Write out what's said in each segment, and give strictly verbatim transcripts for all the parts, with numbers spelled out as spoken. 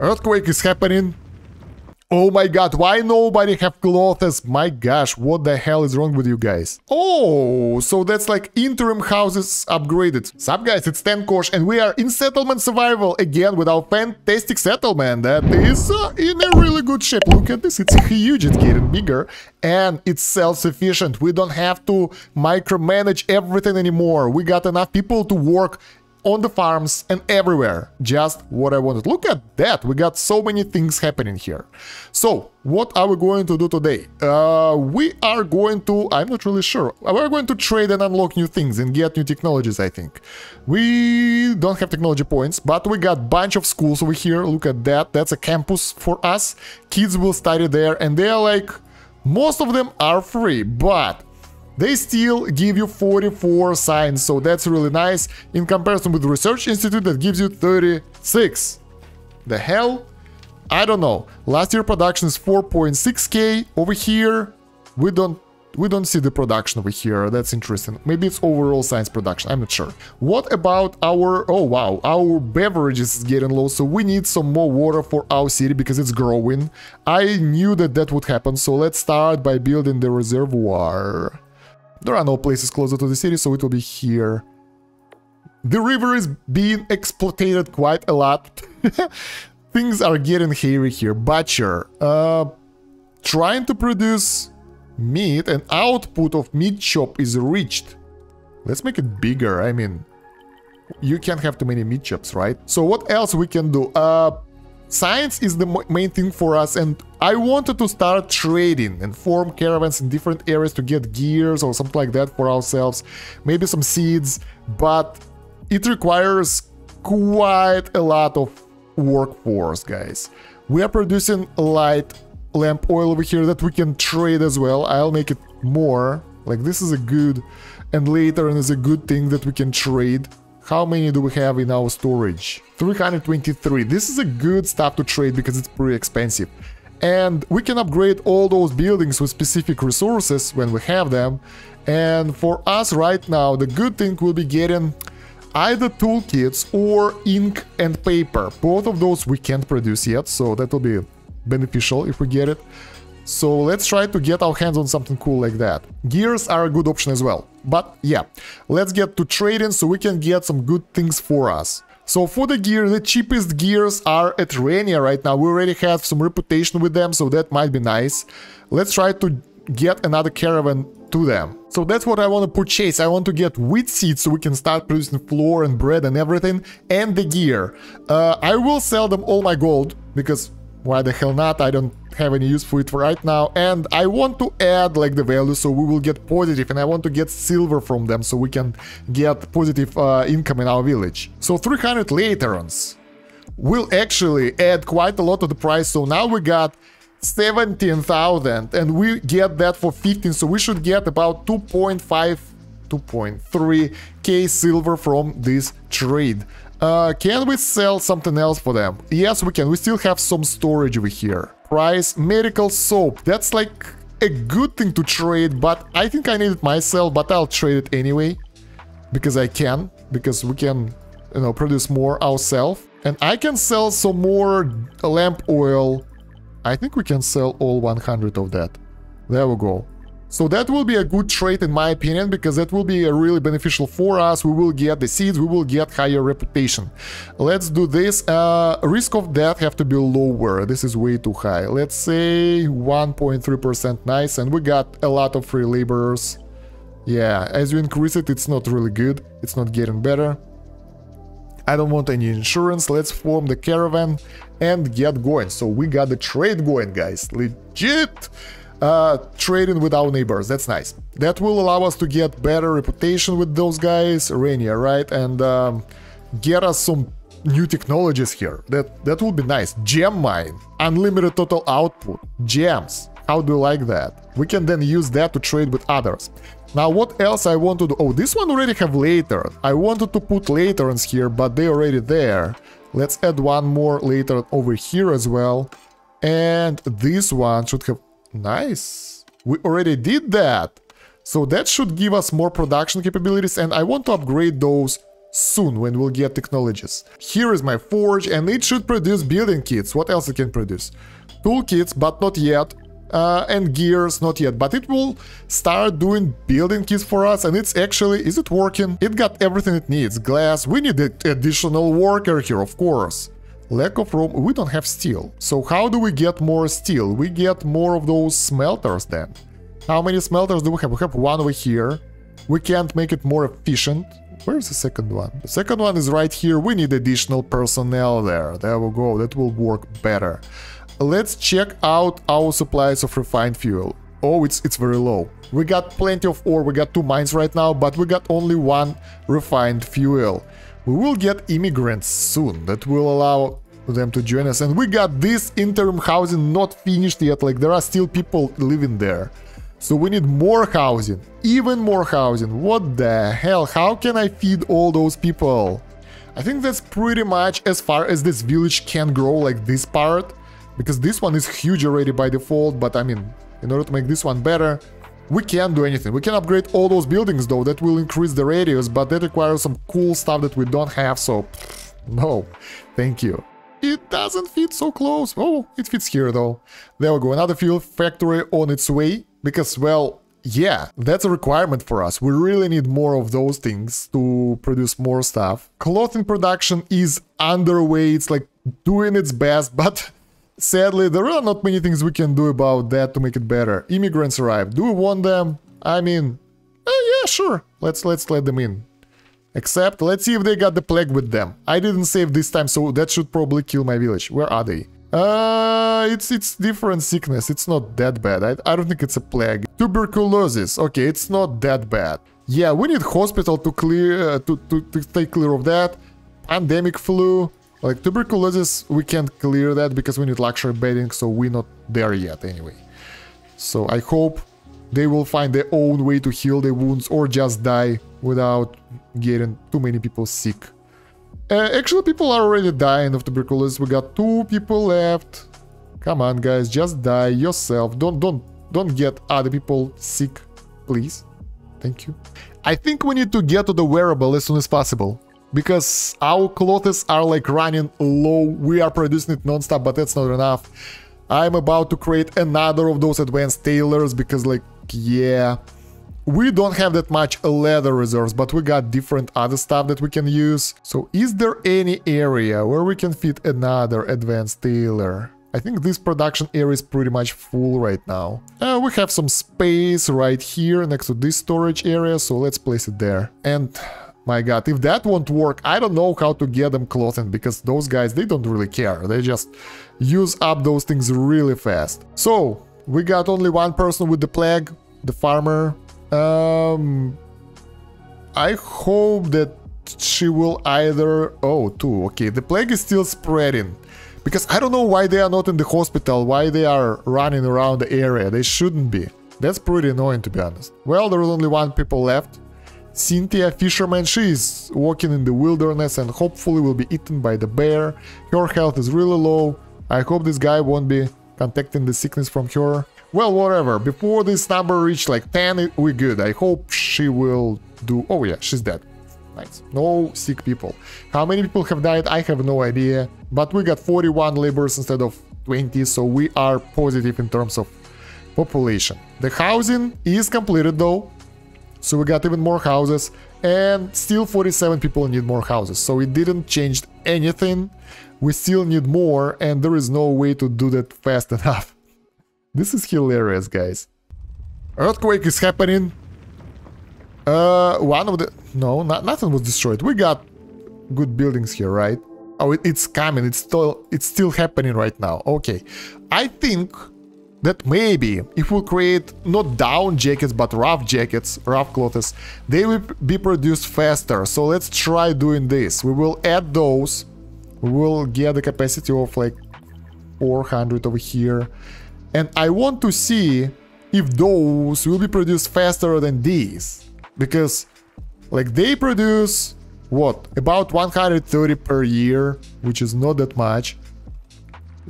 Earthquake is happening. Oh my god, why nobody have clothes? My gosh, what the hell is wrong with you guys? Oh, so that's like interim houses upgraded. Sup guys, it's Tenkosh and we are in Settlement Survival again with our fantastic settlement that is uh, in a really good shape. Look at this, it's huge, it's getting bigger and it's self-sufficient. We don't have to micromanage everything anymore. We got enough people to work on the farms and everywhere. Just what I wanted. Look at that. We got so many things happening here. So, what are we going to do today? Uh, we are going to... I'm not really sure. We're going to trade and unlock new things and get new technologies, I think. We don't have technology points, but we got a bunch of schools over here. Look at that. That's a campus for us. Kids will study there and they are like... Most of them are free, but... They still give you forty-four science, so that's really nice in comparison with the Research Institute that gives you thirty-six. The hell? I don't know. Last year production is four point six K. Over here, we don't we don't see the production over here. That's interesting. Maybe it's overall science production. I'm not sure. What about our... Oh, wow. Our beverages is getting low, so we need some more water for our city because it's growing. I knew that that would happen, so let's start by building the reservoir. There are no places closer to the city, so it will be here. The river is being exploited quite a lot. Things are getting hairy here. Butcher. Uh, trying to produce meat, and output of meat shop is reached. Let's make it bigger. I mean, you can't have too many meat shops, right? So what else we can do? Uh, science is the main thing for us, and I wanted to start trading and form caravans in different areas to get gears or something like that for ourselves, maybe some seeds, but it requires quite a lot of workforce, guys. We are producing light lamp oil over here that we can trade as well. I'll make it more, like this is a good, and later on is a good thing that we can trade. How many do we have in our storage? three hundred twenty-three. This is a good stuff to trade because it's pretty expensive. And we can upgrade all those buildings with specific resources when we have them. And for us right now, the good thing will be getting either toolkits or ink and paper. Both of those we can't produce yet, so that will be beneficial if we get it. So let's try to get our hands on something cool like that. Gears are a good option as well. But yeah, let's get to trading so we can get some good things for us. So for the gear, the cheapest gears are at Rania right now. We already have some reputation with them, so that might be nice. Let's try to get another caravan to them. So that's what I want to purchase. I want to get wheat seeds so we can start producing flour and bread and everything, and the gear. Uh, I will sell them all my gold, because why the hell not? I don't have any use for it for right now. And I want to add like the value so we will get positive, and I want to get silver from them so we can get positive uh, income in our village. So three hundred laterons will actually add quite a lot to the price. So now we got seventeen thousand and we get that for fifteen. So we should get about two point five, two point three K silver from this trade. Uh, can we sell something else for them? Yes, we can. We still have some storage over here. Price, medical soap. That's like a good thing to trade, but I think I need it myself, but I'll trade it anyway. Because I can. Because we can, you know, produce more ourselves. And I can sell some more lamp oil. I think we can sell all one hundred of that. There we go. So that will be a good trade in my opinion, because that will be really beneficial for us. We will get the seeds, we will get higher reputation. Let's do this. Uh, risk of death have to be lower. This is way too high. Let's say one point three percent. Nice. And we got a lot of free laborers. Yeah, as you increase it, it's not really good. It's not getting better. I don't want any insurance. Let's form the caravan and get going. So we got the trade going, guys. Legit! Uh, trading with our neighbors, that's nice. That will allow us to get better reputation with those guys, Rania, right? And um, get us some new technologies here. That that will be nice. Gem mine, unlimited total output, gems. How do you like that? We can then use that to trade with others. Now, what else I want to do? Oh, this one already have later. I wanted to put laterons here, but they already there. Let's add one more later over here as well. And this one should have. Nice. We already did that. So that should give us more production capabilities, and I want to upgrade those soon when we'll get technologies. Here is my forge, and it should produce building kits. What else it can produce? Tool kits, but not yet. Uh, and gears, not yet, but it will start doing building kits for us, and it's actually, is it working? It got everything it needs. Glass, we need an additional worker here, of course. Lack of room, we don't have steel. So how do we get more steel? We get more of those smelters then. How many smelters do we have? We have one over here. We can't make it more efficient. Where's the second one? The second one is right here. We need additional personnel there. There we go, that will work better. Let's check out our supplies of refined fuel. Oh, it's it's very low. We got plenty of ore, we got two mines right now, but we got only one refined fuel. We will get immigrants soon, that will allow them to join us. And we got this interim housing not finished yet, like there are still people living there. So we need more housing, even more housing. What the hell, how can I feed all those people? I think that's pretty much as far as this village can grow, like this part. Because this one is huge already by default, but I mean, in order to make this one better, we can't do anything. We can upgrade all those buildings though, that will increase the radius, but that requires some cool stuff that we don't have, so pff, no, thank you. It doesn't fit so close. Oh, it fits here though. There we go, another fuel factory on its way, because, well, yeah, that's a requirement for us. We really need more of those things to produce more stuff. Clothing production is underway, it's like doing its best, but... sadly, there are not many things we can do about that to make it better. Immigrants arrive. Do we want them? I mean, uh, yeah, sure. Let's let's let them in. Except, let's see if they got the plague with them. I didn't save this time, so that should probably kill my village. Where are they? Uh, it's it's different sickness. It's not that bad. I, I don't think it's a plague. Tuberculosis. Okay, it's not that bad. Yeah, we need hospital to clear uh, to, to to stay clear of that. Pandemic flu. Like, tuberculosis, we can't clear that because we need luxury bedding, so we're not there yet anyway. So I hope they will find their own way to heal their wounds or just die without getting too many people sick. Uh, actually, people are already dying of tuberculosis. We got two people left. Come on, guys, just die yourself. Don't, don't, don't get other people sick, please. Thank you. I think we need to get to the wearable as soon as possible. Because our clothes are like running low, we are producing it non-stop, but that's not enough. I'm about to create another of those advanced tailors, because like, yeah... we don't have that much leather reserves, but we got different other stuff that we can use. So is there any area where we can fit another advanced tailor? I think this production area is pretty much full right now. Uh, we have some space right here next to this storage area, so let's place it there. And... my god, if that won't work, I don't know how to get them clothing, because those guys, they don't really care. They just use up those things really fast. So, we got only one person with the plague, the farmer. Um, I hope that she will either... oh, two. Okay, the plague is still spreading. Because I don't know why they are not in the hospital, why they are running around the area. They shouldn't be. That's pretty annoying, to be honest. Well, there is only one people left. Cynthia Fisherman, she is walking in the wilderness and hopefully will be eaten by the bear. Her health is really low. I hope this guy won't be contacting the sickness from her. Well, whatever. Before this number reached like ten, we're good. I hope she will do... oh yeah, she's dead. Nice. No sick people. How many people have died? I have no idea. But we got forty-one laborers instead of twenty, so we are positive in terms of population. The housing is completed though. So we got even more houses, and still forty-seven people need more houses, so it didn't change anything. We still need more, and there is no way to do that fast enough. This is hilarious, guys. Earthquake is happening. Uh, one of the... no, not, nothing was destroyed. We got good buildings here, right? Oh, it, it's coming. It's still, it's still happening right now. Okay. I think... that maybe, if we create not down jackets, but rough jackets, rough clothes, they will be produced faster. So let's try doing this. We will add those. We will get the capacity of like four hundred over here. And I want to see if those will be produced faster than these. Because like they produce, what, about one hundred thirty per year, which is not that much.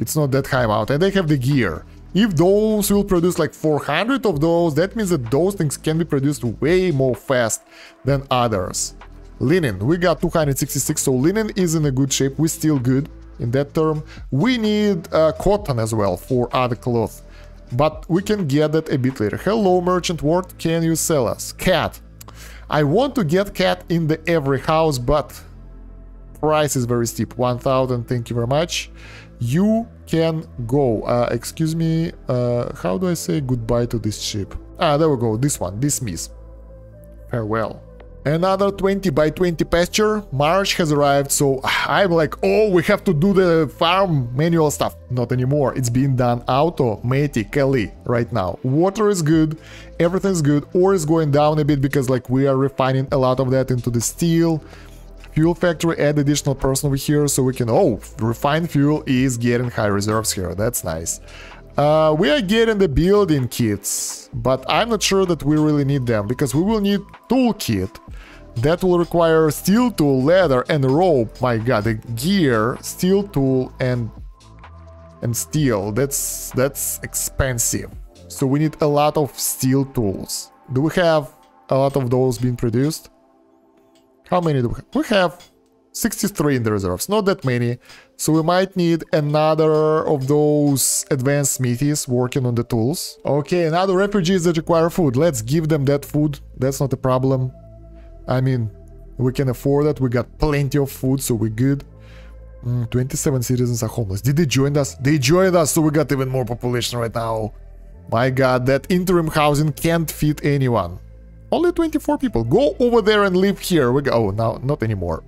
It's not that high amount. And they have the gear. If those will produce like four hundred of those, that means that those things can be produced way more fast than others. linen. We got two hundred sixty-six, so linen is in a good shape. We're still good in that term. We need uh, cotton as well for other cloth, but we can get that a bit later. Hello, merchant. What can you sell us? Cat. I want to get cat in the every house, but price is very steep. one thousand, thank you very much. You can go. Uh, excuse me, uh, how do I say goodbye to this ship? Ah, there we go, this one, dismiss. Farewell. Another twenty by twenty pasture. March has arrived, so I'm like, oh, we have to do the farm manual stuff. Not anymore. It's being done automatically right now. Water is good. Everything's good. Ore is going down a bit because, like, we are refining a lot of that into the steel. Fuel factory, add additional person over here so we can... Oh, refined fuel is getting high reserves here. That's nice. Uh, we are getting the building kits, but I'm not sure that we really need them, because we will need tool kit. That will require steel tool, leather, and rope. My god, the gear, steel tool, and and steel. That's that's expensive. So we need a lot of steel tools. Do we have a lot of those being produced? How many do we have? We have sixty-three in the reserves, not that many. So we might need another of those advanced smithies working on the tools. Okay, another refugees that require food. Let's give them that food. That's not a problem. I mean, we can afford that. We got plenty of food, so we're good. Mm, twenty-seven citizens are homeless. Did they join us? They joined us, so we got even more population right now. My god, that interim housing can't fit anyone. Only twenty-four people. Go over there and live here. We go. Oh, no, not anymore.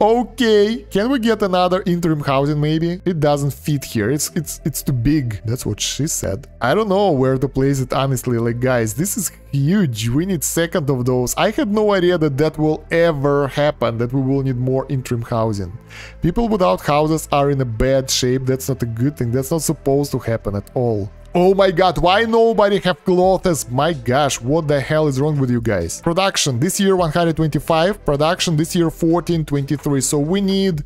Okay. Can we get another interim housing, maybe? It doesn't fit here. It's it's it's too big. That's what she said. I don't know where to place it, honestly. Like, guys, this is huge. We need second of those. I had no idea that that will ever happen, that we will need more interim housing. People without houses are in a bad shape. That's not a good thing. That's not supposed to happen at all. Oh my god, why nobody have clothes? My gosh, what the hell is wrong with you guys? Production this year one hundred twenty-five, production this year fourteen twenty-three. So we need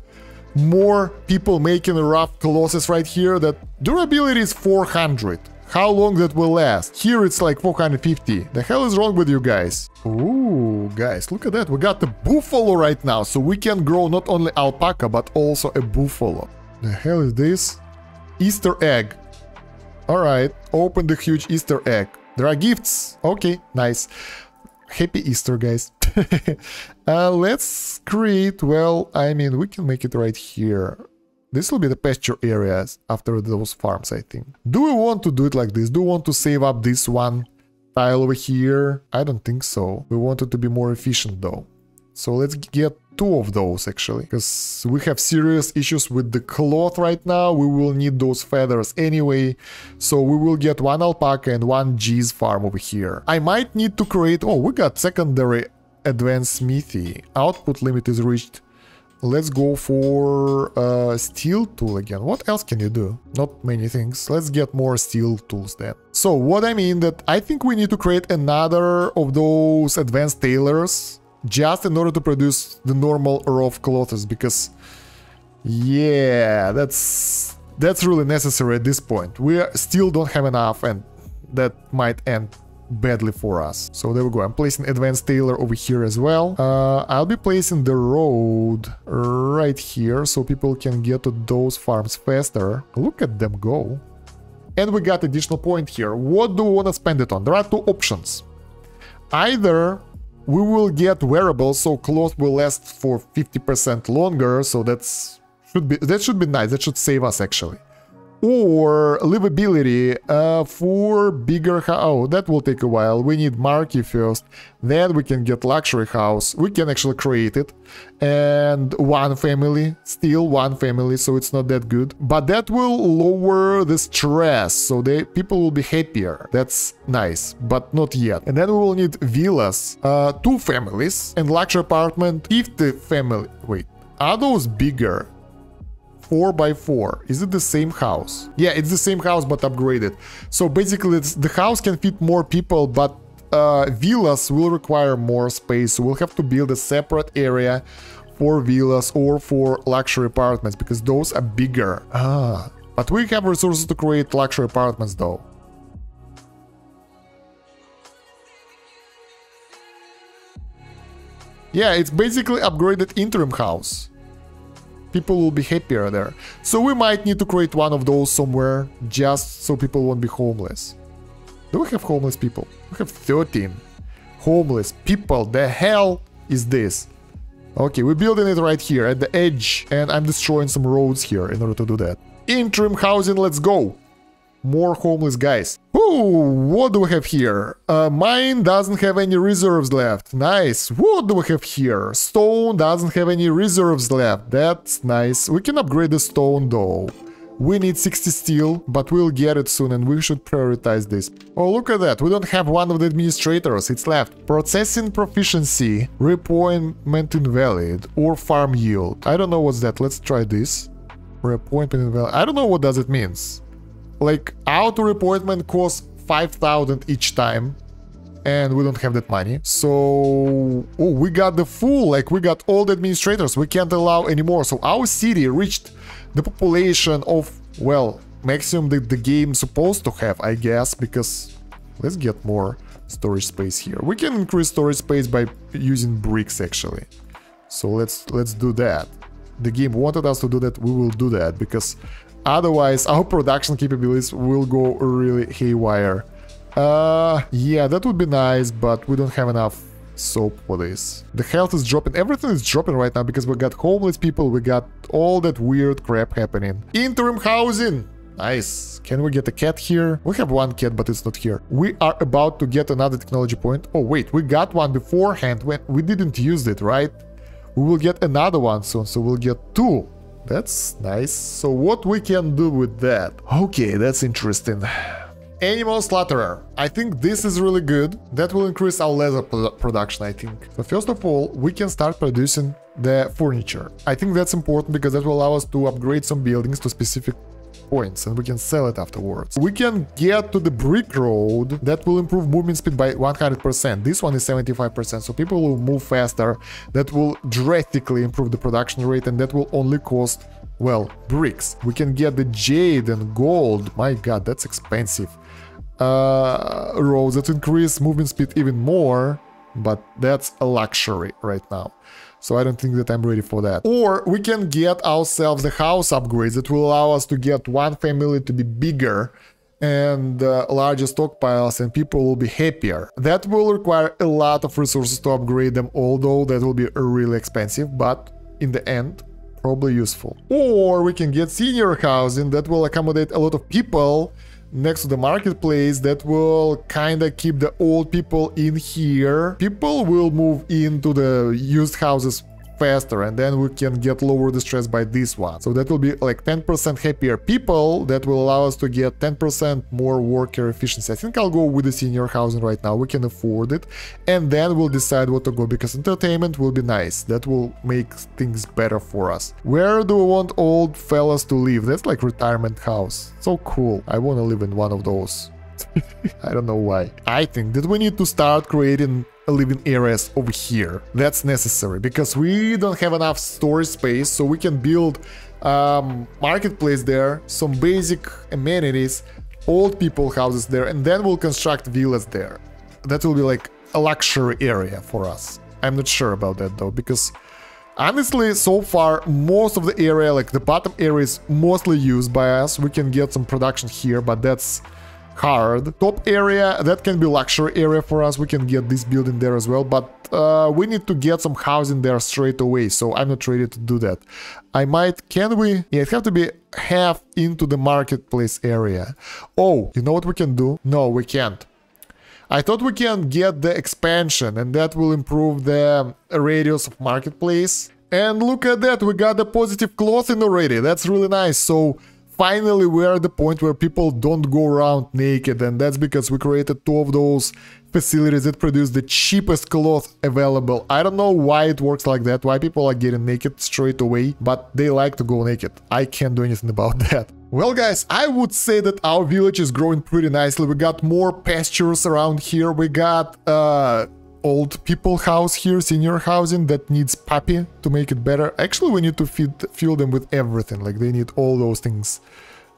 more people making rough clothes right here. That durability is four hundred. How long that will last? Here it's like four hundred fifty. The hell is wrong with you guys? Ooh, guys, look at that. We got the buffalo right now. So we can grow not only alpaca, but also a buffalo. The hell is this? Easter egg. Alright, open the huge Easter egg. There are gifts. Okay, nice. Happy Easter, guys. uh, let's create, well, I mean, we can make it right here. This will be the pasture areas after those farms, I think. Do we want to do it like this? Do we want to save up this one tile over here? I don't think so. We want it to be more efficient, though. So let's get two of those, actually, because we have serious issues with the cloth right now. We will need those feathers anyway, so we will get one alpaca and one G's farm over here. I might need to create... Oh, we got secondary advanced smithy. Output limit is reached. Let's go for uh, steel tool again. What else can you do? Not many things. Let's get more steel tools then. So what I mean that I think we need to create another of those advanced tailors, just in order to produce the normal row of clothes, because yeah, that's that's really necessary at this point. We are, still don't have enough, and that might end badly for us. So there we go. I'm placing advanced tailor over here as well. Uh, I'll be placing the road right here so people can get to those farms faster. Look at them go. And we got additional point here. What do we want to spend it on? There are two options. Either we will get wearables, so clothes will last for fifty percent longer, so that's should be that should be nice, that should save us actually. Or livability uh, for bigger house. Oh, that will take a while. We need marquee first, then we can get luxury house. We can actually create it. And one family, still one family, so it's not that good. But that will lower the stress, so they, people will be happier. That's nice, but not yet. And then we will need villas, uh, two families, and luxury apartment, fifty family. Wait, are those bigger? four by four. Is it the same house? Yeah, it's the same house, but upgraded. So basically, it's, the house can fit more people, but uh, villas will require more space. So we'll have to build a separate area for villas or for luxury apartments, because those are bigger. Ah, but we have resources to create luxury apartments, though. Yeah, it's basically upgraded interim house. People will be happier there. So we might need to create one of those somewhere, just so people won't be homeless. Do we have homeless people? We have thirteen. Homeless people, the hell is this? Okay, we're building it right here at the edge, and I'm destroying some roads here in order to do that. Interim housing, let's go! More homeless guys. Ooh, what do we have here? Uh, mine doesn't have any reserves left. Nice. What do we have here? Stone doesn't have any reserves left. That's nice. We can upgrade the stone though. We need sixty steel, but we'll get it soon and we should prioritize this. Oh, look at that. We don't have one of the administrators. It's left. Processing proficiency, reappointment invalid, or farm yield. I don't know what's that. Let's try this. Reappointment invalid. I don't know what does it means. Like, auto reappointment costs five thousand each time, and we don't have that money. So, oh, we got the full, like, we got all the administrators. We can't allow anymore. So our city reached the population of, well, maximum that the game's supposed to have, I guess, because let's get more storage space here. We can increase storage space by using bricks, actually. So let's let's do that. The game wanted us to do that. We will do that, because otherwise, our production capabilities will go really haywire. Uh, yeah, that would be nice, but we don't have enough soap for this. The health is dropping. Everything is dropping right now because we got homeless people, we got all that weird crap happening. Interim housing! Nice. Can we get a cat here? We have one cat, but it's not here. We are about to get another technology point. Oh, wait, we got one beforehand. We, we didn't use it, right? We will get another one soon, so we'll get two. That's nice. So what we can do with that? Okay, that's interesting. Animal Slaughterer. I think this is really good. That will increase our leather production, I think. So first of all, we can start producing the furniture. I think that's important because that will allow us to upgrade some buildings to specific points, and we can sell it afterwards. We can get to the brick road. That will improve movement speed by one hundred percent. This one is seventy-five percent, so people will move faster. That will drastically improve the production rate, and that will only cost, well, bricks. We can get the jade and gold. My god, that's expensive. Uh, roads that increase movement speed even more, but that's a luxury right now. So I don't think that I'm ready for that. Or we can get ourselves the house upgrades that will allow us to get one family to be bigger and uh, larger stockpiles, and people will be happier. That will require a lot of resources to upgrade them, although that will be really expensive, but in the end, probably useful. Or we can get senior housing that will accommodate a lot of people next to the marketplace. That will kind of keep the old people in here. People will move into the used houses faster, and then we can get lower distress by this one. So that will be like ten percent happier people. That will allow us to get ten percent more worker efficiency. I think I'll go with the senior housing right now. We can afford it. And then we'll decide what to go, because entertainment will be nice. That will make things better for us. Where do we want old fellas to live? That's like retirement house. So cool. I want to live in one of those. I don't know why. I think that we need to start creating living areas over here. That's necessary because we don't have enough storage space, so we can build um, marketplace there, some basic amenities, old people houses there, and then we'll construct villas there. That will be like a luxury area for us. I'm not sure about that though, because honestly, so far, most of the area, like the bottom area, is mostly used by us. We can get some production here, but that's hard. Top area, that can be luxury area for us. We can get this building there as well, but uh, we need to get some housing there straight away, so I'm not ready to do that. I might, can we? Yeah, it have to be half into the marketplace area. Oh, you know what we can do? No, we can't. I thought we can get the expansion, and that will improve the radius of marketplace. And look at that, we got the positive clothing already. That's really nice. So finally, we're at the point where people don't go around naked, and that's because we created two of those facilities that produce the cheapest cloth available. I don't know why it works like that, why people are getting naked straight away, but they like to go naked. I can't do anything about that. Well, guys, I would say that our village is growing pretty nicely. We got more pastures around here. We got uh, old people house here, senior housing that needs puppy to make it better. Actually, we need to feed, fuel them with everything. Like, they need all those things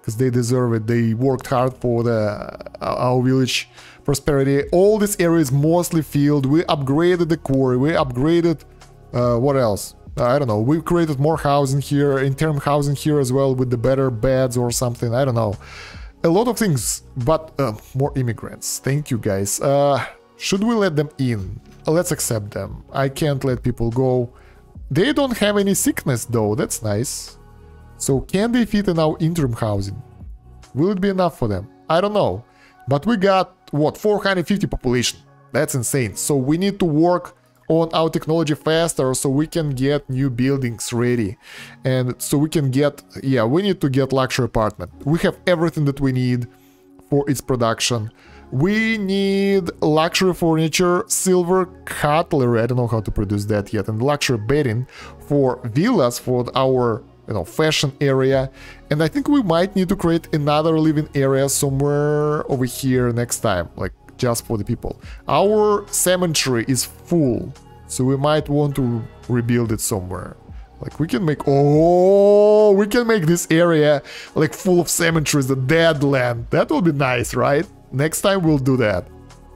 because they deserve it. They worked hard for the our village prosperity. All this area is mostly filled. We upgraded the quarry. We upgraded Uh, what else? I don't know. We've created more housing here, interim housing here as well, with the better beds or something. I don't know. A lot of things, but uh, more immigrants. Thank you, guys. Uh, should we let them in? Let's accept them. I can't let people go. They don't have any sickness, though. That's nice. So can they fit in our interim housing? Will it be enough for them? I don't know. But we got, what, four hundred fifty population. That's insane. So we need to work on our technology faster so we can get new buildings ready. And so we can get, yeah, we need to get luxury apartment. We have everything that we need for its production. We need luxury furniture, silver cutlery, I don't know how to produce that yet, and luxury bedding for villas for our, you know, fashion area. And I think we might need to create another living area somewhere over here next time, like just for the people. Our cemetery is full, so we might want to rebuild it somewhere. Like we can make, oh, we can make this area like full of cemeteries, the dead land. That will be nice, right? Next time we'll do that.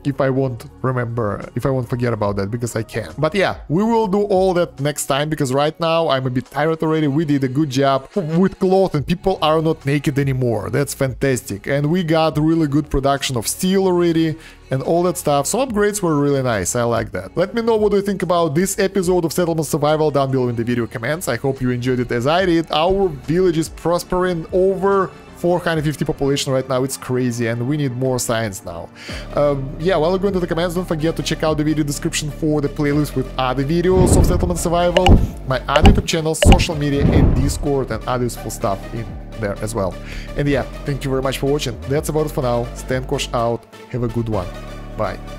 If I won't remember, if I won't forget about that, because I can. But yeah, we will do all that next time, because right now I'm a bit tired already. We did a good job with cloth and people are not naked anymore. That's fantastic. And we got really good production of steel already and all that stuff. Some upgrades were really nice. I like that. Let me know what you think about this episode of Settlement Survival down below in the video comments. I hope you enjoyed it as I did. Our village is prospering over four hundred fifty population right now. It's crazy, and we need more science now. Um, yeah, while you go into the comments, don't forget to check out the video description for the playlist with other videos of Settlement Survival, my other YouTube channel, social media, and Discord, and other useful stuff in there as well. And yeah, thank you very much for watching. That's about it for now. Tenkosh out. Have a good one. Bye.